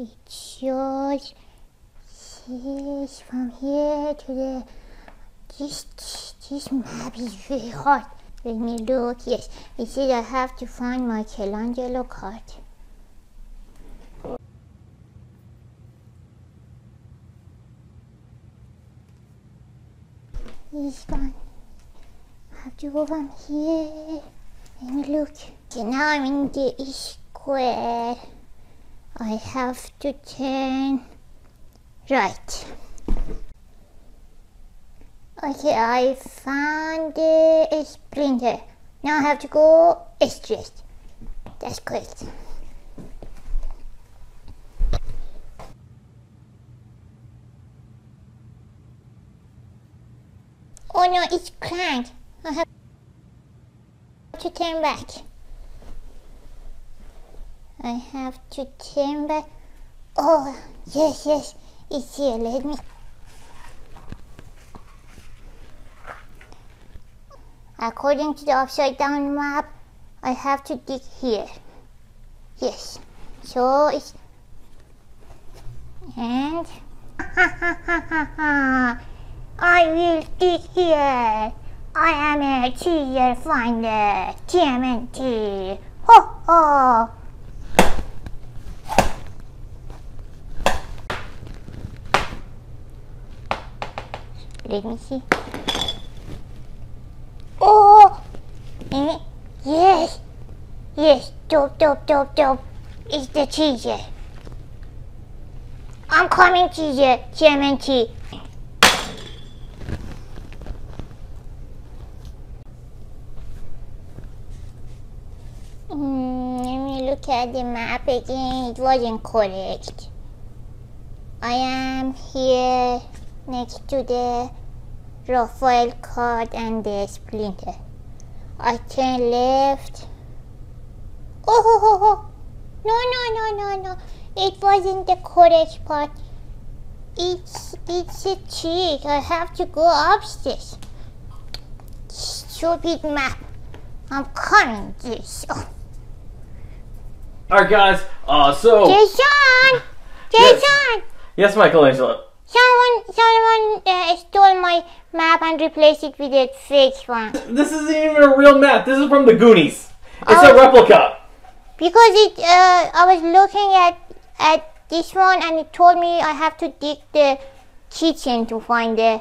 It shows this from here to there. This map is very hard. Let me look. Yes, it says I have to find Michelangelo card. He's gone. I have to go from here. Let me look. So now I'm in the square. I have to turn right. Okay, I found a Splinter. Now I have to go straight. That's correct. Oh no, it's cranked. I have to turn back. I have to turn back. Oh, yes, yes, it's here. Let me. According to the upside down map, I have to dig here. Yes. So it's... And... I will dig here. I am a treasure finder. TMNT. Ho ho! Let me see. Oh! Yes! Yes! Dope, dope, dope, dope! It's the teaser! I'm coming, teaser! TMNT! Let me look at the map again. It wasn't correct. I am here next to the Raphael card and the Splinter. I turn left. Oh ho ho ho! No no no no no! It wasn't the correct part. It's a cheat. I have to go upstairs. Stupid map. I'm coming, Jason. Alright guys. So. Jason. Jason. Yes, Michelangelo. Someone stole my map and replaced it with a fake one. This isn't even a real map. This is from the Goonies. It's a replica. Because it, I was looking at this one and it told me I have to dig the kitchen to find the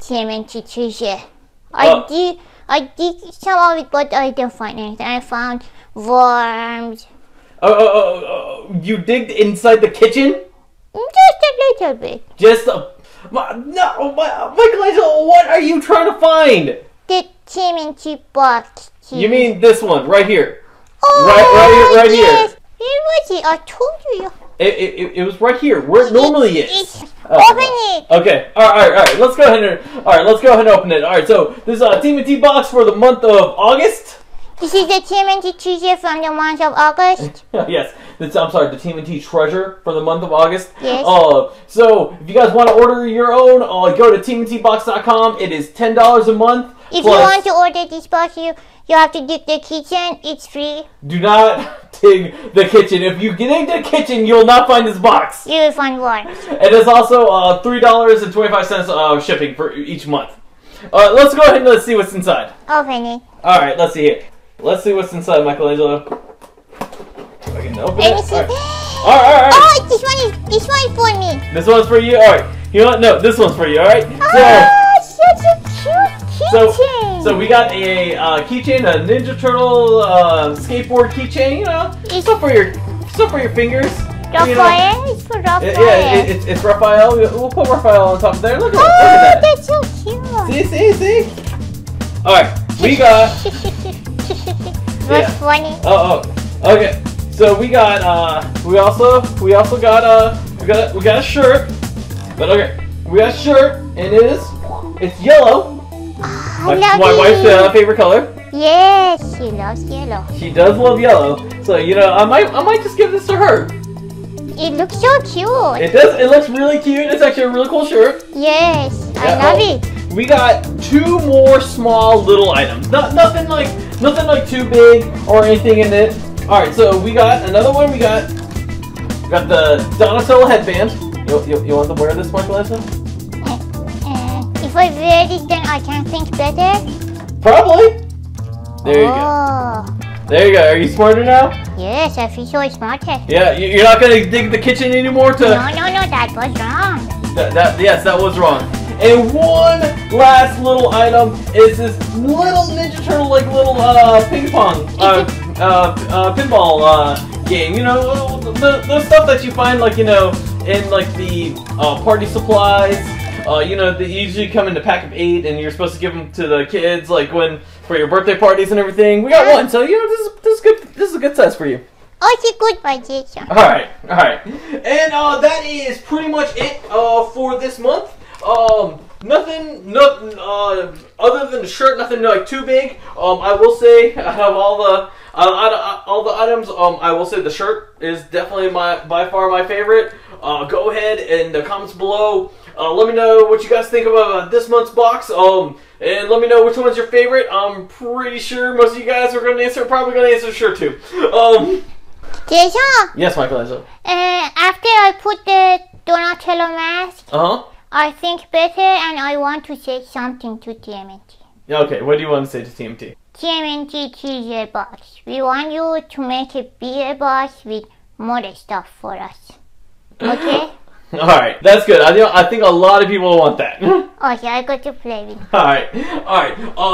TMNT treasure. I dig some of it, but I didn't find anything. I found worms. You digged inside the kitchen? Just a little bit. Just a... No, Michelangelo, what are you trying to find? The TMNT box. You mean this one, right here? Oh, right yes. Here. Where was it? I told you. It was right here, where it normally is. Open it. Okay. All right. Let's go ahead and open it. All right. So this is a TMNT box for the month of August. This is the TMNT treasure from the month of August. Yes, I'm sorry, the TMNT treasure for the month of August. Yes. So if you guys want to order your own, go to TMNTbox.com. It is $10 a month. If you want to order this box, you have to dig the kitchen. It's free. Do not dig the kitchen. If you dig the kitchen, you'll not find this box. You will find one. It is also $3.25 shipping for each month. Let's go ahead and let's see what's inside. Open it. All right, let's see here. Let's see what's inside, Michelangelo. I can open it. All right. All right. Oh, this one is for me. This one's for you. All right. You know what? No, this one's for you. All right. Oh, such a cute keychain. So we got a keychain, a Ninja Turtle skateboard keychain. You know, stuff for your fingers. Raphael, you know. It's for Raphael. Yeah, it's Raphael. We'll put Raphael on top of there. Look at that. That's so cute. See. All right. We got. That's funny. Okay. So we got we got a shirt. But okay, we got a shirt and it's yellow. My wife's favorite color. Yes, she loves yellow. She does love yellow. So you know, I might just give this to her. It looks so cute. It does. It looks really cute. It's actually a really cool shirt. Yes, I love it. We got two more small little items. Nothing like too big or anything in it. All right, so we got another one. We got Got the Donatello headband. You want to wear this, Michelangelo? If I wear it, then I can think better? Probably. There you go. There you go. Are you smarter now? Yes, I feel so smarter. Yeah, you're not going to dig the kitchen anymore to... No, that was wrong. Yes, that was wrong. And one last little item is this little Ninja Turtle, like little ping pong, pinball game. You know, the stuff that you find, like, you know, in like the party supplies. You know, they usually come in a pack of 8, and you're supposed to give them to the kids, like when for your birthday parties and everything. We got one, so you know this is a good size for you. Okay, goodbye, Jason. All right, and that is pretty much it for this month. Nothing other than the shirt, nothing like too big. I will say, out of all the items, I will say the shirt is definitely by far my favorite. Go ahead in the comments below. Let me know what you guys think about this month's box. And let me know which one's your favorite. I'm pretty sure most of you guys are probably gonna answer shirt too. Jason? Yes, Michelangelo. After I put the Donatello mask. I think better, and I want to say something to TMNT. Okay, what do you want to say to TMNT? TMNT is a box. We want you to make a bigger box with more stuff for us. Okay? Alright, that's good. I think a lot of people want that. Okay, I got to play with it. Alright.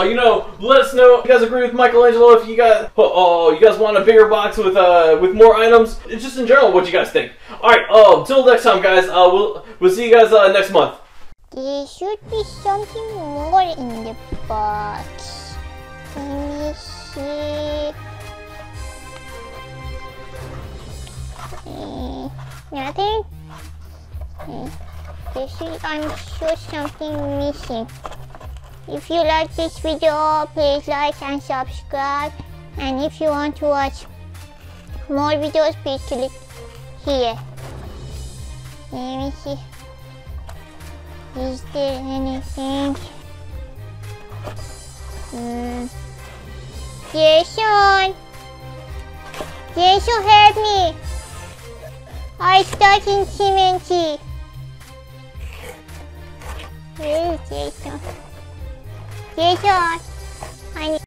You know, let us know if you guys agree with Michelangelo, if you guys want a bigger box with more items. It's just in general what you guys think. Alright, till next time, guys. We'll see you guys next month. There should be something more in the box. Let me see. Nothing? I'm sure something missing. If you like this video, please like and subscribe. And if you want to watch more videos, please click here. Let me see. Is there anything? Jason! Jason, help me! I'm stuck in TMNT. Where is Jason? Jason!